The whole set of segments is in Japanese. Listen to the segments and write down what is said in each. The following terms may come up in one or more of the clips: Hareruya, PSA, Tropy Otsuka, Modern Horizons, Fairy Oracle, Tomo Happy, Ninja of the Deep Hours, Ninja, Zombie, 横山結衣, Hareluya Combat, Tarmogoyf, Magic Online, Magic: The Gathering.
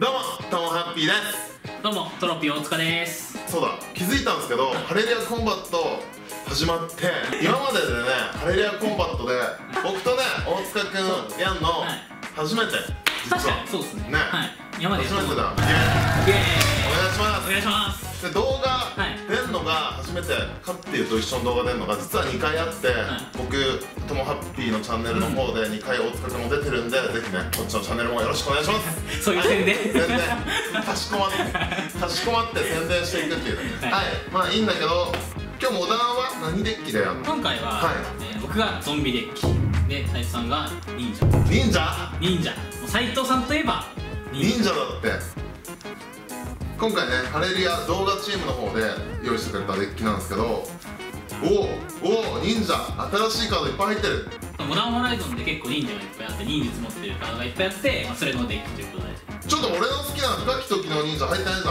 どうもトモハッピーです。どうもトロピー大塚です。そうだ、気づいたんですけど、ハレリアコンバット始まって今まででね、ハレリアコンバットで僕とね、大塚くんやんの初めて。確かにそうですね。今まで初めてだ。イエーイ。お願いします。で、動画出んのが初めて、カッティと一緒の動画出んのが実は2回あって、僕ともハッピーのチャンネルの方で2回大塚くんも出てるんで、ぜひねこっちのチャンネルもよろしくお願いします。そういう宣伝、宣伝かしこまって宣伝していくっていうね。はい、まあいいんだけど、今日もお題は何デッキだよ。今回は僕がゾンビデッキで、斉藤さんが忍者。忍者斉藤さんといえば忍者だって。今回ね、ハレリア動画チームの方で用意してくれたデッキなんですけど、おお忍者、新しいカードいっぱい入ってる。モダンホライゾンで結構忍者がいっぱいあって、忍術持ってるカードがいっぱいあって、それのデッキということで。ちょっと俺の好きな深き時の忍者入ってないじゃ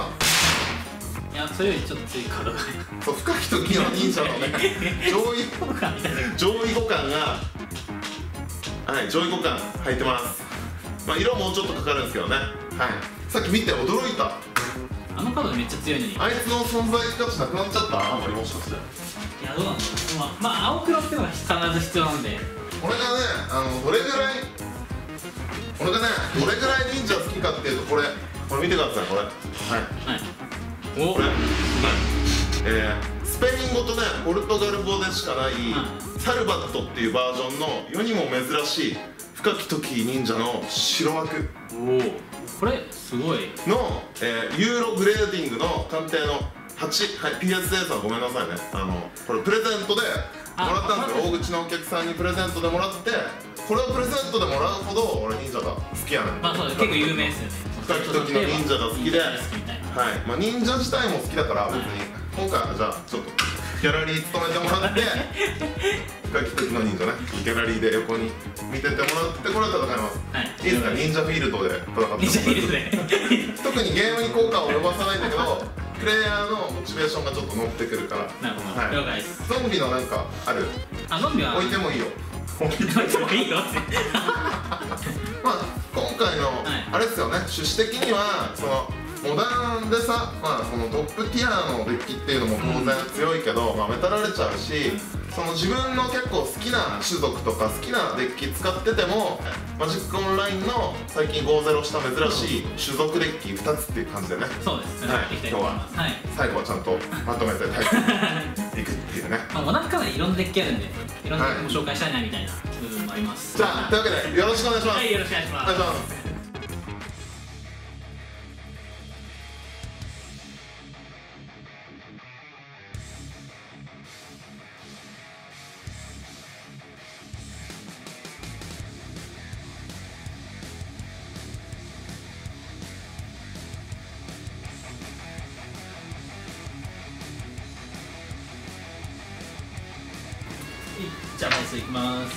ん。いや、それよりちょっと強いカードがね。そう、深き時の忍者のね、上位互換が、はい、上位互換入ってます。まあ、色もうちょっとかかるんですけどね。はい、さっき見て驚いた。あのカードめっちゃ強いのに、あいつの存在価値なくなっちゃった。あんまりもしかして、いや、どうなんだろう。まあ、青黒っていうのが必ず必要なんで、俺がね、俺がね、どれぐらい忍者好きかっていうと、これ見てください、これ。はい、はい、これ、スペイン語とね、ポルトガル語でしかないサルバットっていうバージョンの世にも珍しい深き時忍者の白枠。おお、これすごいの、ユーログレーディングの鑑定の8、はい、PSA さんごめんなさいね。これプレゼントでもらったんですよ。大口のお客さんにプレゼントでもらって、これをプレゼントでもらうほど俺忍者が好きやねん。まあそうです、結構有名ですよね。深き時の忍者が好きで、はい、まあ忍者自体も好きだから、別に今回はじゃあちょっとギャラリー勤めてもらって、深き時の忍者ね、ギャラリーで横に見ててもらってこれ戦います。はい、いいですか、忍者フィールドで戦ってもらって特にゲームに効果を及ばさないんだけど、プレイヤーのモチベーションがちょっと乗ってくるから。なるほど、了解です。ゾンビのなんかある？あ、ゾンビは置いてもいいよ。置いてもいいよまあ今回のあれですよね、趣旨的にはそのモダンでさ、まあ、そのトップティアのデッキっていうのも当然強いけど、まあ、メタられちゃうし、その自分の結構好きな種族とか好きなデッキ使ってても、マジックオンラインの最近5-0した珍しい種族デッキ2つっていう感じでね。そうですね、はい、今日は最後はちゃんとまとめて対決いくっていうね。モダンかなりいろんなデッキあるんで、いろんなデッキも紹介したいなみたいな部分もあります。じゃあというわけでよろしくお願いします。はい、よろしくお願いします。お願いします。じゃあまずいきます。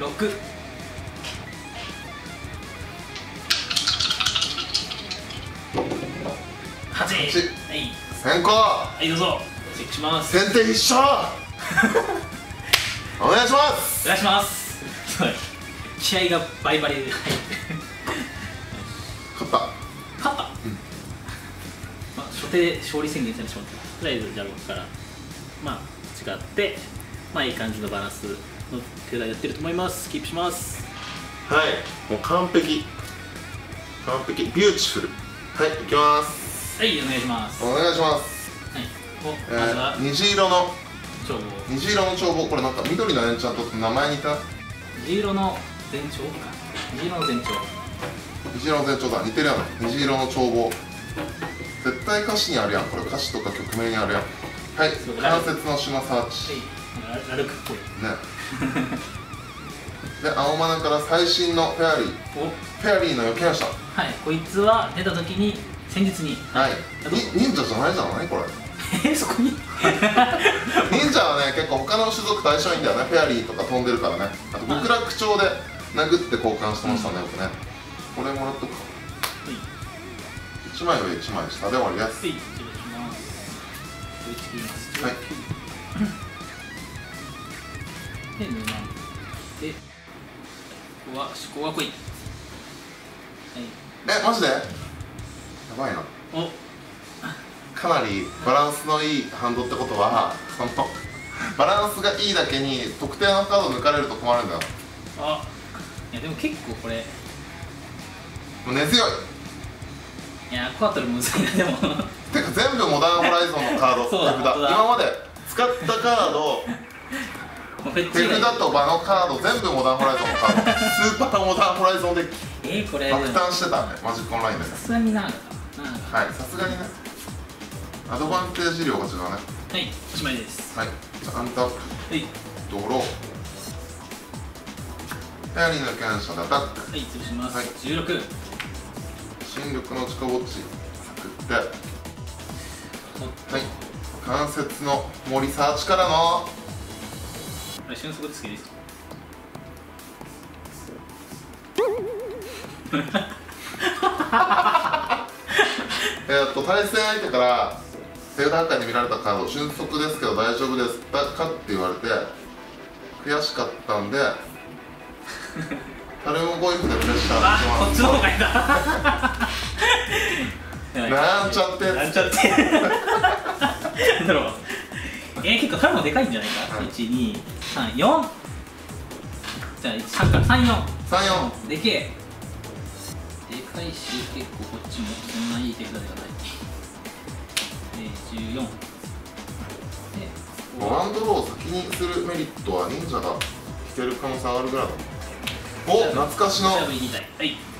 6、8、はい、先行。はい、どうぞ。チェックします。先手必勝お願いします。お願いします。気合がバリバリで勝った、まあ、初手で勝利宣言されてしまった。とりあえずじゃあ僕からまあ違って、まあいい感じのバランスの手段やってると思います。キープします。はい、もう完璧。完璧、ビューティフル。はい、行きます。はい、お願いします。お願いします。はい、虹色の帳簿。虹色の帳簿、これなんか緑の延長と名前似た。虹色の全長か。虹色の全長。虹色の全長だ、似てるやん。虹色の帳簿。絶対歌詞にあるやん、これ歌詞とか曲名にあるやん。はい、関節の島サーチ。ラルクっぽいね。で、青マナから最新のフェアリー。フェアリーの預言者。はい、こいつは出た時に、先日に。はい。忍者じゃないじゃない、これ。そこに。忍者はね、結構他の種族と相性いいんだよね、フェアリーとか飛んでるからね。あと極楽鳥で殴って交換してましたね、僕ね。これもらっとくか。1枚上、1枚下で終わりです。はい、で、沼で、ここは、思考が濃い。マジでやばいな。かなりバランスのいいハンドってことは、そのバランスがいいだけに特定のカードを抜かれると困るんだよ。あ、いやでも結構これもう根強い。いやクワトルむずいな。でもてか全部モダンホライゾンのカードそうだ、今まで使ったカード手札と場のカード全部モダンホライゾンのカードスーパーモダンホライゾンデッキこれ爆誕してたね、マジックオンラインで。さすがにな、はい、さすがにね。アドバンテージ量が違うね。はい、おしまいです。はい、じゃあアンタップ、はい、ドロー、フェアリーの権者でアタック、はい、潰します、はい、16、新緑の近ぼっち作って、はい、関節の森サーチからのあれ、瞬足ですけどいいですか。対戦相手から手札破壊に見られたカード「俊足ですけど大丈夫ですか?」って言われて悔しかったんで誰もゴイフでプレッシャーをしてもらったなんちゃってなんちゃってなんだろう。結構彼もでかいんじゃないか。1234、じゃあ3から3434でけえでかいし、結構こっちもそんないい手札ではない。14で、ワンドローを先にするメリットは忍者が引ける可能性上がるぐらいだ。お、懐かしの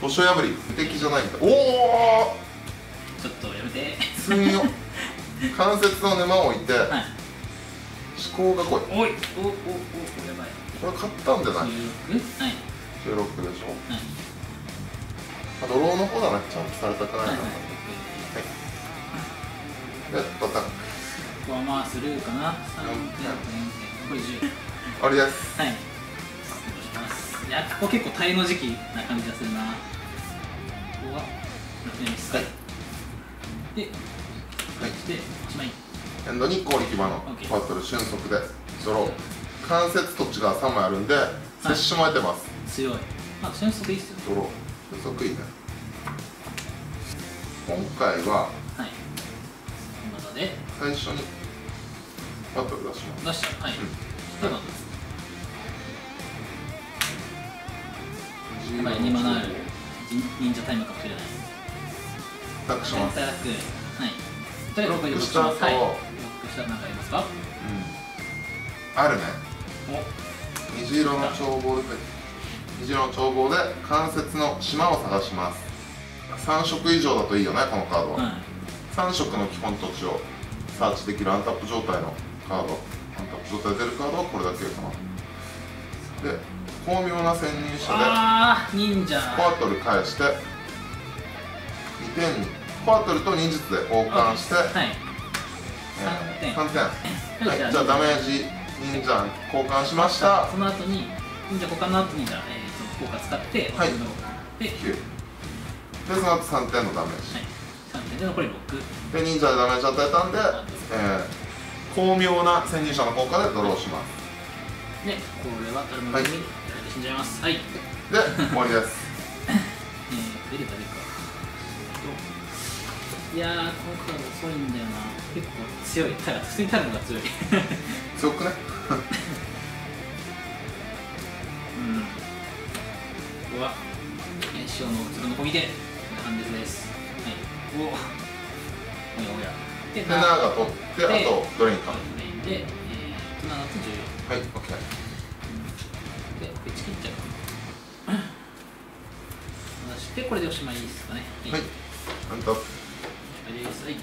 保証破り、無敵じゃないみたい。おおちょっとやめてすみよ関節の沼を置いて、はい、思考が濃い。おいおおおやばい、これ買ったんじゃない。16でしょ、はい、ドローの方だな、ちゃんとされたくないな。はい、で、バタック。ここはまあスルーかな。これ10。あれです。はい。いや、ここ結構耐えの時期な感じがするな。ここは楽にしたい。で、はい。で、1枚。エンドに攻撃場のバトル瞬足でドロー。関節土地が3枚あるんで、接種も得てます。強い。まあ瞬足でいいっすよ。ドロー。不足いいね。今回は最初にバトル出します。やばい、2マナある忍者タイムかもしれない。アタックします。はい、とりあえずロックしたら何かありますか。あるね。虹色の眺望で虹の眺望で関節の島を探します。3色以上だといいよね、このカードは、3色の基本土地をサーチできるアンタップ状態のカード、アンタップ状態で出るカードはこれだけかな。で、巧妙な潜入者で忍者コアトル返して2点にコアトルと忍術で交換して3点、はい、じゃあダメージ忍者に交換しました。その後に忍者交換の後にじゃあ効果使って、はい、で、9で、その後3点のダメージ、はい、3点で残り6で、忍者でダメージ与えたんで、巧妙な潜入者の効果でドローします。で、これは誰もに死んじゃいます。はい、で、終わりです出れたらいいか。いやー、このカード遅いんだよな。結構強い、ただ普通にタルムが強い強くねは師匠の自分の小見で判決です。はい、おおおやおやで、7が取って、あとドレインかで、7と14、はい、OK で、打ち切っちゃう出して、これでおしまいですかね。はい、アンタップおしまいです。はい、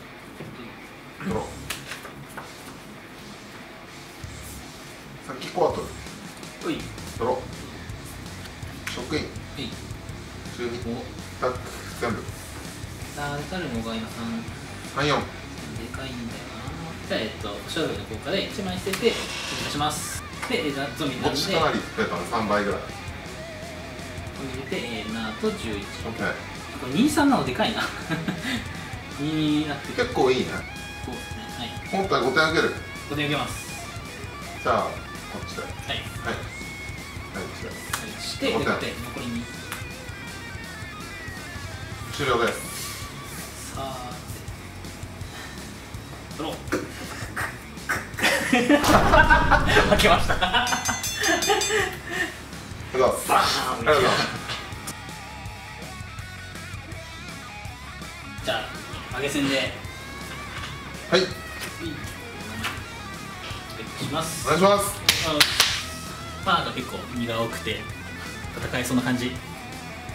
ドローさっきコア取るドロー職員はい、12個タック全部ダータルモが今34でかいんだよな。じゃあシャドウの効果で1枚捨てて出します。でザッゾミなんで落ちかなり増えたの3倍ぐらい入れて7と11。 これ23なのでかいな2になって結構いいね。そうですね、はい、本体5点あげる5点あげます。じゃあこっちではいはいはいして、残り2終了です。さあドロー負けました。ありがとうございます。ありがとうございます。じゃあ上げ線ではいします。お願いします。パーが結構身が多くて戦えそうな感じ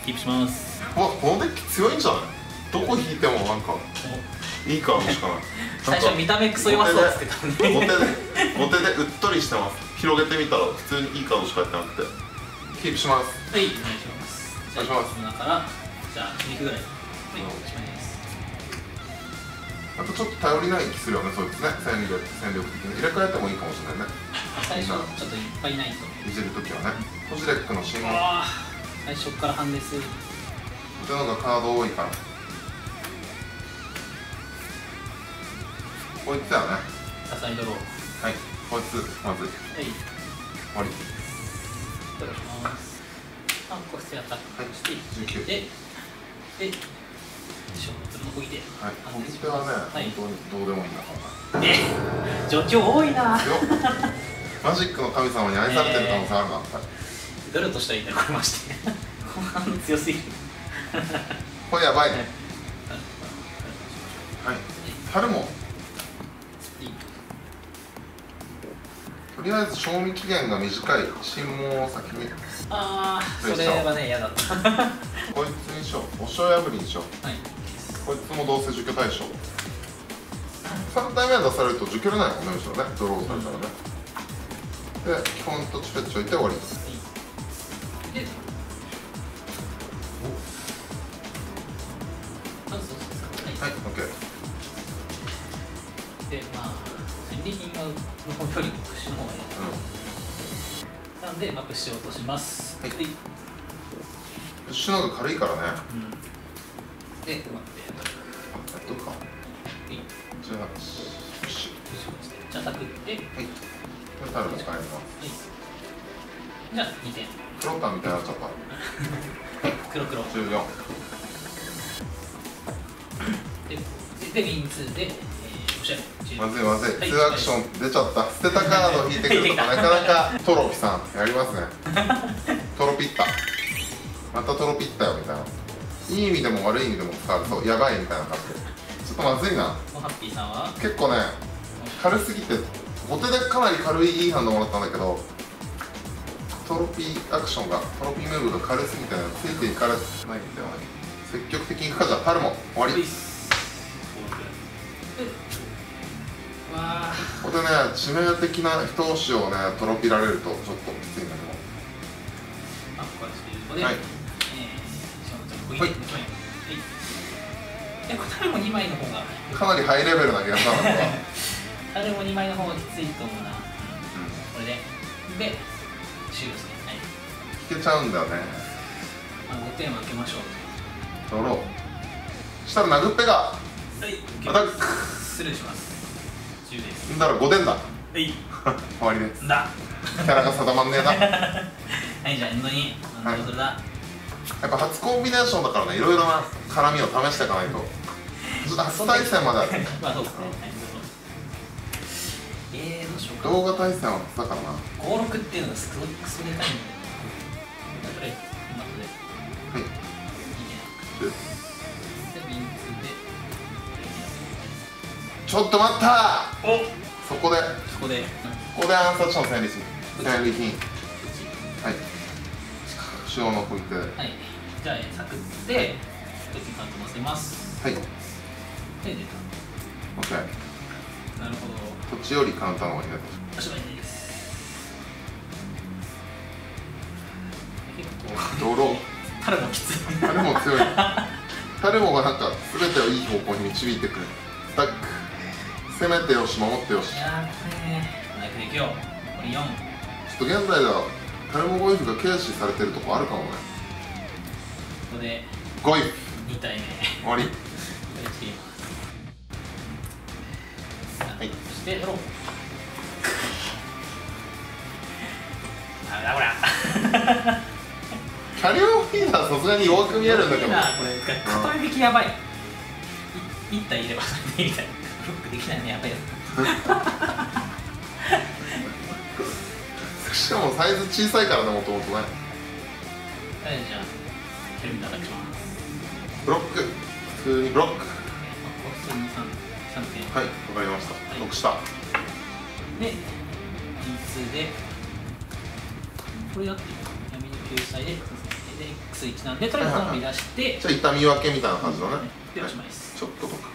キープします。わ、このデッキ強いんじゃない？どこ引いてもなんかいいカードしかない。最初見た目クソ弱そうですけどね。後手でうっとりしてます。広げてみたら普通にいいカードしかやってなくてキープします。はい、お願いします。お願いします。今からじゃあ2個ぐらいあとちょっと頼りない気するよね。そうですね、戦力的に入れ替えてもいいかもしれないね。最初ちょっといっぱいないといじるときはね。ホジレックの信号最初からハンデスっていうのがカード多いから、こいつだよね。サイドロー、はい、こいつまずい、はい、終わり。いただきます。3個必要だった。はい、19で消滅のこぎ手。はい、こぎ手はね、本当にどうでもいいんだからね。助長多いな。マジックの神様に愛されてる可能性あるな。ドルとしたらいいんだ、これまして後半強すぎる。これやばいね。はい、春もとりあえず賞味期限が短い新聞を先に。ああ、それはね、嫌だった。こいつにしよう、お塩破りにしよう。はい、こいつもどうせ除去対象。3体目は出されると除去れないもんね、むしろね、ドローされたらね。で、基本とチペッチ置いて終わりです。はい、OK。で、まあ、戦利品がの距離、プッシュの方がいいなんで、まあ、プッシュを落とします。はい。プッシュの方が軽いからね。で、待って。やっとくか。じゃあ、プッシュ。じゃあ、たくって。はい。これ、たるの使えるか。じゃあ、2点。黒タンみたいになっちゃった。黒黒。14。で、ウィン2で、おしゃれ。まずいまずい、2アクション出ちゃった。捨てたカードを引いてくるとかなかなか。トロピさん、やりますね。トロピッタ、またトロピッタよみたいな。いい意味でも悪い意味でも使うと、やばいみたいな感じでちょっとまずいな。おハッピーさんは結構ね、軽すぎて後手でかなり軽いいい反応もらったんだけど、トロピーアクションが、トロピームーブが軽すぎてついていかれないんだよね。積極的にいくか。じゃあパルも終わり。これね、致命的な一押しをね、とろぴられるとちょっときついんだけど。あ、ここはスピードで。はい。はい。え、これも2枚の方が。かなりハイレベルなゲームなのか。あれも2枚の方がきついと思うな。これで。で、終了ですね。引けちゃうんだよね。5点は開けましょう。ドロー。したら殴っぺが。はい。アタック。失礼します。だから5点だ。終わりです。キャラが定まんねえな。はい、じゃあエンドに何ドルだ。やっぱ初コンビネーションだからね、いろいろな絡みを試していかないと。ちょっと初対戦まである。まあそうですね。どうしようか。動画対戦は初だからな。56っていうのがすごいクソでかいんだよね。これ今これはいいいね。ちょっと待ったー。お、そこで暗殺者の戦利品。はい、塩の拭いて。はい、じゃあサクッて別に担当乗せます。はい、で出た。 OK。 なるほど、こっちよりカウンターの方がいいね。おしまいです。ドロー。タルもきつい。タルも強い。タルもがなんか全てをいい方向に導いてくる。タック、攻めてよし、守ってよし。ちょっと現在ではタルモゴイフが軽視されてるとこあるかもね。ここでゴイフ2体目終わり。はい、そしてドロー。ダメだこりゃ。キャリオフィーナーさすがに弱く見えるんだけど。か片引きやばい。一体入ればそれでいいみたいな。フックできないのやばいやつ。しかもサイズ小さいからね、もともとね。はい、じゃあ、蹴るいただきます。ブロック、普通にブロック。普通に3点。はい、わかりました。ブロックした。で、G2 で、これだって闇の救済で、X1 なんで、とりあえず飛び出して、ちょっと一旦見分けみたいな感じだね。で、おしまいです。ちょっととか。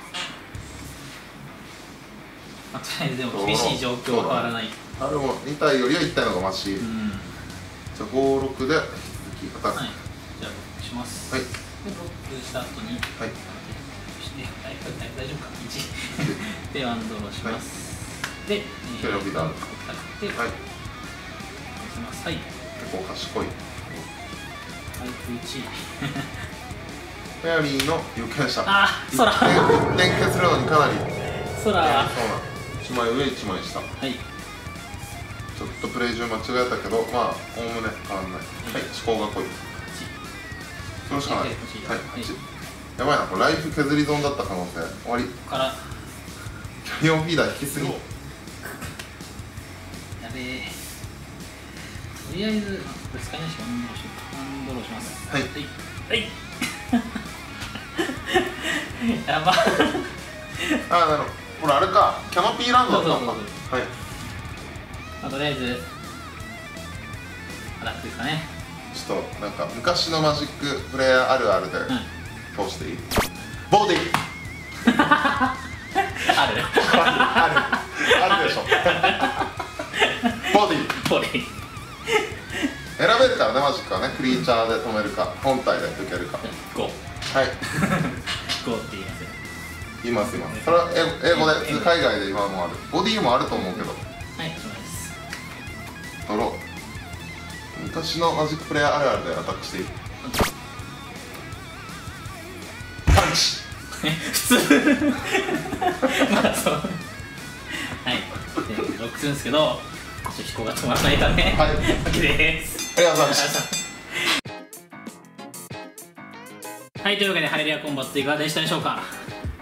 とりあえずでも厳しい状況は変わらない。あれも2体よりは1体の方がマシ。じゃあ56で引き方。はい。じゃあブロックします。はい。でブロックした後に。はい。して大丈夫か1。でワンドローします。で。それをビターン。で。はい。します。はい。結構賢い。タイプ1。フェアリーの有権者。ああ。空。連結するのにかなり。空。1枚上1枚下。はい。ちょっとプレイ中間違えたけど、まあおおむね変わらない。はい、思考が濃い。それしかない。はい、8。やばいな、これライフ削り損だった可能性。終わり。から。キャリオンフィーダー引きすぎ。やべえ。とりあえず、これ使えないし、ワンドローします。はい。はい。やば。あ、なるほど。これあれか、キャノピーランドだったのか。はい。とりあえずアタックですかね。ちょっとなんか昔のマジックプレイヤーあるあるで通していい？ボディあるあるあるでしょ。ボディボディ選べるからね、マジックはね。クリーチャーで止めるか本体で受けるか。5はい、5って言います。言います言います。それは英語で、海外で今もある。ボディもあると思うけど。はい、ドロー。昔のマジックプレイヤーあるあるでアタックしていい？パンチ普通まあそうはい、ロックするんですけど、ちょっと飛行が止まらないため、はい、OK です。ありがとうございましたはい、というわけでハレルヤコンバットいかがでしたでしょうか。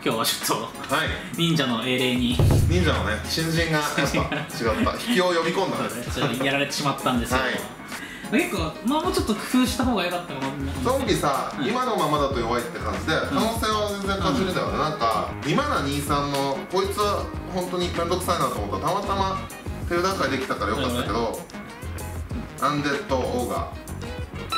今日はちょっと、はい、忍者の英霊に、忍者のね、新人がやっぱ違った引きを呼び込んだんですやられてしまったんですけど、はい、結構、まあ、もうちょっと工夫した方が良かったかな。ゾンビさ、はい、今のままだと弱いって感じで可能性は全然感じるんだよね、うん、なんか今な23のこいつは本当に面倒くさいなと思ったらたまたま手段階できたからよかったけど、うん、アンデッド・オーガ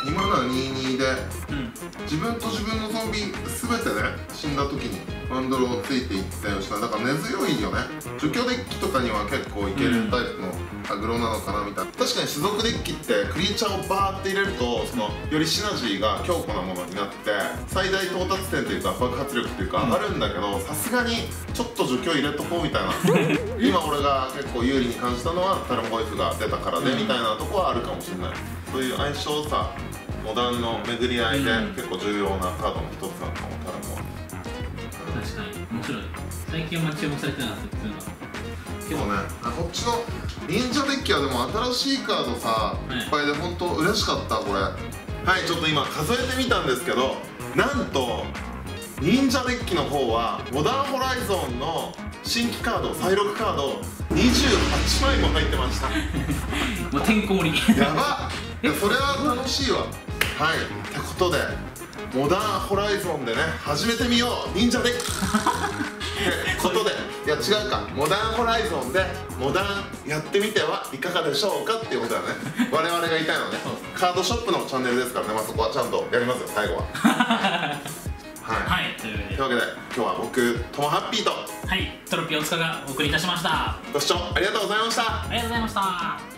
今な22で、うん、自分と自分のゾンビすべてね、死んだ時にワンドローをついていったようしたら、だから根強いよね。除去デッキとかには結構いけるタイプのアグロなのかなみたいな。確かに種族デッキってクリーチャーをバーって入れると、そのよりシナジーが強固なものになって最大到達点というか爆発力というか上がるんだけど、さすがにちょっと除去入れとこうみたいな今俺が結構有利に感じたのはタルンゴイフが出たからでみたいなとこはあるかもしれない。そういう相性さ、モダンの巡り合いで結構重要なカードの一つなのかも。タルンゴイフ確かに面白い。最近は注目されてなかったっていうのは。そうね、こっちの忍者デッキはでも新しいカードさ、はい、いっぱいで本当嬉しかったこれ。はい、ちょっと今数えてみたんですけど、なんと忍者デッキの方はモダンホライゾンの新規カード、再録カード28枚も入ってましたもうてんこ盛りやばっそれは楽しいわ。はい、ってことでモダンホライゾンでね、始めてみよう忍者デッキってことで、いや違うか、モダンホライゾンでモダンやってみてはいかがでしょうかっていうことだね我々が言いたいのはね、カードショップのチャンネルですからね、まあ、そこはちゃんとやりますよ最後ははい、はい、というわけで今日は僕トモハッピーと、はい、トロピオ塚がお送りいたしました。ご視聴ありがとうございました。ありがとうございました。